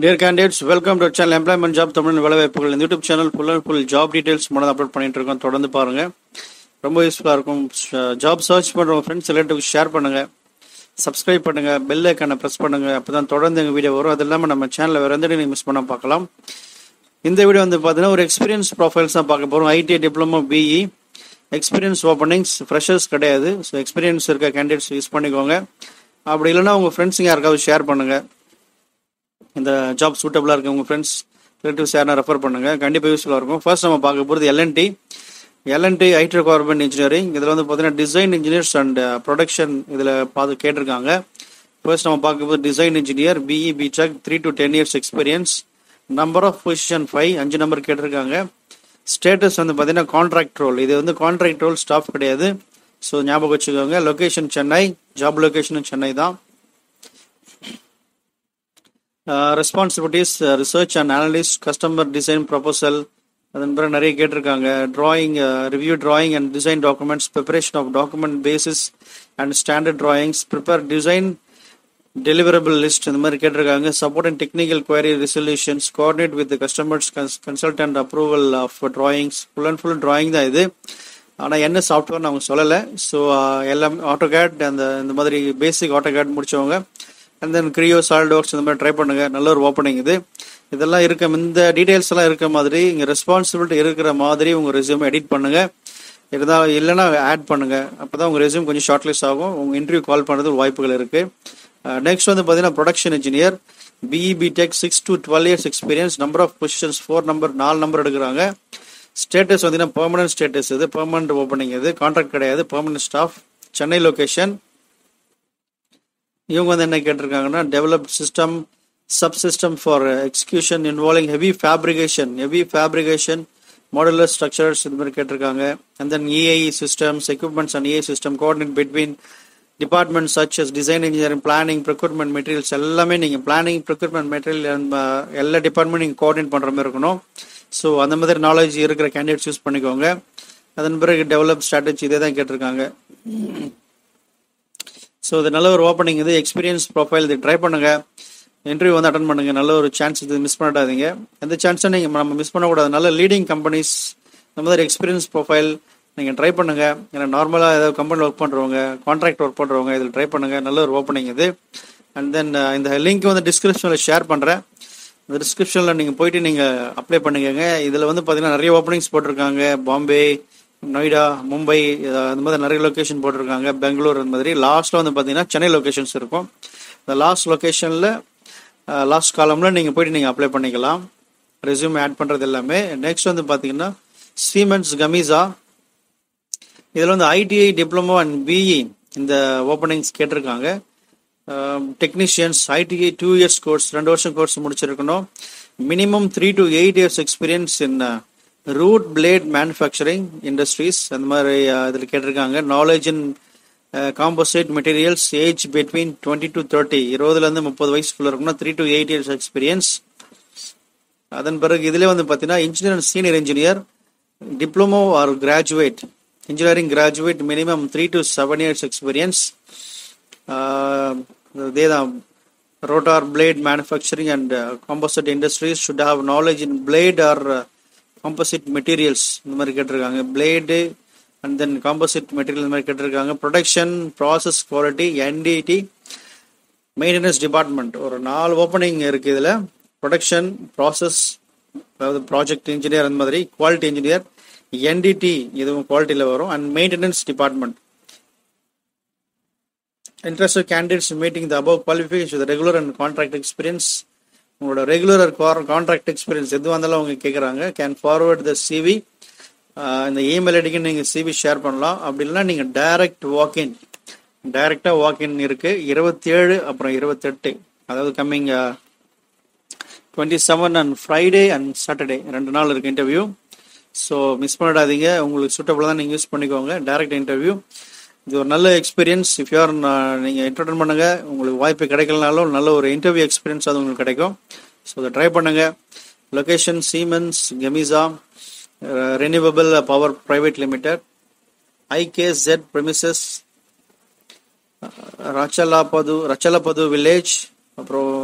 Dear candidates, welcome to our channel Employment Job Tamil Velavaipugal. In the YouTube channel, full job details mona upload pannittu irukom. Thodarndu paarenga. Romba useful ah irukum. Job search pandra friends ellattukku share pannunga. Subscribe pannunga. Bell icon press pannunga. Appodan thodarndu enga video varum. Adellama nama channel la vera endha neenga miss panna paakalam. Indha video vandu pathina or experience profiles ah paaka porom. ITI diploma BE experience openings freshers kedaiyadhu. So experience irukka candidates use pannikonga. Appadi illana unga friends inga yarkavu share pannunga. இந்த job சூட்டபிளாக இருக்க உங்கள் friends relatives யாரா refer பண்ணுங்கள், கண்டிப்பாக யூஸ்ஃபுல்லாக இருக்கும். First நம்ம பார்க்க போகிறது எல்என்டி ஐடி ரெக்வயர்மெண்ட் இன்ஜினியரிங். இதில் வந்து பார்த்தீங்கன்னா டிசைன் இன்ஜினியர்ஸ் அண்ட் ப்ரொடக்ஷன் இதில் பார்த்து கேட்டிருக்காங்க. ஃபர்ஸ்ட் நம்ம பார்க்க போது design engineer BE BTech 3 to 10 years experience. Number of position 5 கேட்டிருக்காங்க. ஸ்டேட்டஸ் வந்து பார்த்தீங்கன்னா கான்ட்ராக்ட் ரோல். இது வந்து கான்ட்ராக்ட் ரோல், ஸ்டாஃப் கிடையாது. ஸோ ஞாபகம் வச்சுக்கோங்க. லொக்கேஷன் சென்னை, ஜாப் லொக்கேஷனும் சென்னை தான். Responsibilities research and analyst, customer design proposal, அதன் பிறகு நிறைய கேட்டிருக்காங்க. Drawing, review drawing and design documents, preparation of document basis and standard drawings, prepare design deliverable list, இந்த மாதிரி கேட்டிருக்காங்க. Support and technical query resolutions, coordinate with customers, consultant approval of drawings. Full and full drawing தான் இது, ஆனால் என்ன சாஃப்ட்வேர்னு அவங்க சொல்லலை. So எல்லாம் ஆட்டோகேட், அந்த இந்த மாதிரி பேசிக் ஆட்டோகேட் முடித்தவங்க, அண்ட் தென் CREO, SOLIDWORKS, இந்த மாதிரி ட்ரை பண்ணுங்கள். நல்ல ஒரு ஓப்பனிங் இது. இதெல்லாம் இருக்க, இந்த டீட்டெயில்ஸ் எல்லாம் இருக்க மாதிரி இங்கே ரெஸ்பான்சிபிலிட்டி இருக்கிற மாதிரி உங்கள் ரெஸ்யூம் எடிட் பண்ணுங்கள். இருந்தால் இல்லைன்னா ஆட் பண்ணுங்கள். அப்போ தான் உங்கள் ரெஸ்யூம் கொஞ்சம் ஷார்ட்லிஸ்ட் ஆகும். உங்கள் இன்டர்வியூ கால் பண்ணுறதுக்கு வாய்ப்புகள் இருக்குது. நெக்ஸ்ட் வந்து பார்த்தீங்கன்னா production engineer BE BTech 6 to 12 years experience. Number of positions 4 எடுக்கிறாங்க. ஸ்டேட்டஸ் பார்த்தீங்கன்னா பெர்மனன்ட் ஸ்டேட்டஸ், இது பெர்மனன்ட் ஓப்பனிங், இது கான்ட்ராக்ட் கிடையாது. Permanent staff, Chennai location. இவங்க வந்து என்ன கேட்டிருக்காங்கன்னா develop system, sub system for execution involving heavy fabrication modular structures, இது மாதிரி கேட்டிருக்காங்க. And then EI systems, equipments and EI system, coordinate between department such as design engineering, planning, procurement materials. எல்லாமே நீங்கள் planning, procurement material, எல்லா department நீங்கள் coordinate பண்ணுற மாதிரி இருக்கணும். ஸோ அந்த மாதிரி நாலேஜ் இருக்கிற கேண்டிடேட்ஸ் யூஸ் பண்ணிக்கோங்க. அதன் பிறகு டெவலப் ஸ்ட்ராட்டஜி, இதே தான் கேட்டிருக்காங்க. ஸோ இது நல்ல ஒரு ஓப்பனிங் இது. எக்ஸ்பீரியன்ஸ் ப்ரொஃபைல் இது, ட்ரை பண்ணுங்கள். இன்டர்வியூ வந்து அட்டன் பண்ணுங்கள். நல்ல ஒரு சான்ஸ் இது, மிஸ் பண்ணிடாதீங்க. எந்த சான்ஸும் நீங்கள் நம்ம மிஸ் பண்ணக்கூடாது. நல்ல லீடிங் கம்பெனிஸ், இந்த மாதிரி எக்ஸ்பீரியன்ஸ் ப்ரொஃபைல் நீங்கள் ட்ரை பண்ணுங்கள். ஏன்னா நார்மலாக ஏதாவது கம்பெனியில் ஒர்க் பண்ணுறவங்க, கான்ட்ராக்ட் ஒர்க் பண்ணுறவங்க, இதில் ட்ரை பண்ணுங்கள். நல்ல ஒரு ஓப்பனிங் இது. அண்ட் தென் இந்த லிங்க் வந்து டிஸ்கிரிப்ஷனில் ஷேர் பண்ணுறேன். இந்த டிஸ்கிரிப்ஷனில் நீங்கள் போய்ட்டு நீங்கள் அப்ளை பண்ணிக்கோங்க. இதில் வந்து பார்த்தீங்கன்னா நிறைய ஓப்பனிங்ஸ் போட்டிருக்காங்க. பாம்பே, நொய்டா, மும்பை, அந்த மாதிரி நிறைய லொக்கேஷன் போட்டிருக்காங்க. பெங்களூர், அந்த மாதிரி. லாஸ்ட்டில் வந்து பார்த்தீங்கன்னா சென்னை லொக்கேஷன்ஸ் இருக்கும். இந்த லாஸ்ட் லொக்கேஷனில் லாஸ்ட் காலமில் நீங்கள் போய்ட்டு நீங்கள் அப்ளை பண்ணிக்கலாம். ரெஸ்யூம் ஆட் பண்ணுறது எல்லாமே. நெக்ஸ்ட் வந்து பார்த்தீங்கன்னா சீமென்ஸ் கமேசா. இதில் வந்து ஐடிஐ டிப்ளமோ அண்ட் பிஇ இந்த ஓப்பனிங்ஸ் கேட்டிருக்காங்க. டெக்னீஷியன்ஸ், ஐடிஐ 2 years கோர்ஸ், 2 வருஷம் கோர்ஸ் முடிச்சிருக்கணும். Minimum 3 to 8 years experience in root blade manufacturing industries, அந்த மாதிரி இதில் கேட்டிருக்காங்க. Knowledge in composite materials, age between 20 to 30, 20லேருந்து 30 வயசுக்குள்ளே இருக்குன்னா 3 to 8 years எக்ஸ்பீரியன்ஸ். அதன் பிறகு இதில் வந்து பார்த்தீங்கன்னா engineer, senior engineer, diploma or graduate, engineering graduate, minimum 3 to 7 years experience. இதே தான் rotor blade manufacturing and composite industries, should have knowledge in blade or composite materials, இந்த மாதிரி கேட்டிருக்காங்க. Blade and then composite material, இந்த மாதிரி கேட்டிருக்காங்க. Production process quality, NDT maintenance department. ஒரு 4 opening இருக்குது இதில். ப்ரொடக்ஷன் ப்ராசஸ், அதாவது ப்ராஜெக்ட் இன்ஜினியர், அந்த மாதிரி குவாலிட்டி இன்ஜினியர், NDT இதுவும் குவாலிட்டியில் வரும், and maintenance department. Interested candidates meeting the above qualification with regular and contract experience. உங்களோட ரெகுலர் கான்ட்ராக்ட் எக்ஸ்பீரியன்ஸ் எதுவாக இருந்தாலும் அவங்க கேட்குறாங்க. கேன் ஃபார்வர்ட் த CV, இந்த இமெயில் ஐடிக்கு நீங்கள் CV ஷேர் பண்ணலாம். அப்படி இல்லைனா நீங்கள் டைரெக்டாக வாக்இன் இருக்குது. 27 அப்புறம் 28, அதாவது coming 27 and Friday and Saturday 2 நாள் இருக்குது இன்டர்வியூ. ஸோ மிஸ் பண்ணிடாதீங்க. உங்களுக்கு சூட்டபுளாக தான் நீங்கள் யூஸ் பண்ணிக்கோங்க. டைரக்ட் இன்டர்வியூ இது ஒரு நல்ல எக்ஸ்பீரியன்ஸ். இஃப் யூஆர் நீங்கள் என்டர்டெயின் பண்ணுங்கள். உங்களுக்கு வாய்ப்பு கிடைக்கலனாலும் நல்ல ஒரு இன்டர்வியூ எக்ஸ்பீரியன்ஸ் அது உங்களுக்கு கிடைக்கும். ஸோ அதை ட்ரை பண்ணுங்கள். Location Siemens Gamesa, renewable power private limited, IKZ premises, Rachalapathu village, அப்புறம்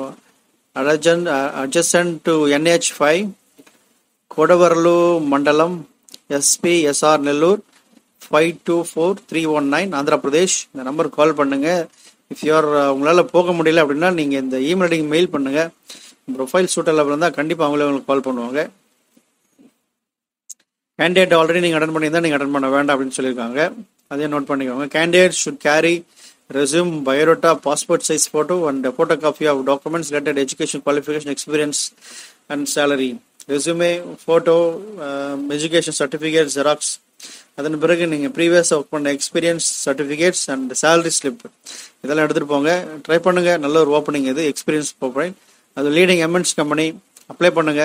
adjacent to NH5, Kodavarlu Mandalam, SP SR Nellur 524319, Andhra Pradesh. The number call pannunga. If you are ungala poga mudiyala appadina neenga indha email ID mail pannunga. Profile suitable irundha kandipa avanga call pannuvanga. Candidate already neenga attend pannirundha neenga attend panna vendra appdinu sollirukanga. Adhe note pannikonga. Candidate should carry resume, biodata, passport size photo and a photocopy of documents related education, qualification, experience and salary. Resume, photo, education certificate xerox, அதன் பிறகு நீங்க previous work பண்ண experience certificates and salary slip இதெல்லாம் எடுத்துட்டு போங்க. Try பண்ணுங்க, நல்ல ஒரு ஓபனிங் இது, எக்ஸ்பீரியன்ஸ் ப்ரொஃபைல். அது லீடிங் எம்என்ஸ் கம்பெனி, அப்ளை பண்ணுங்க.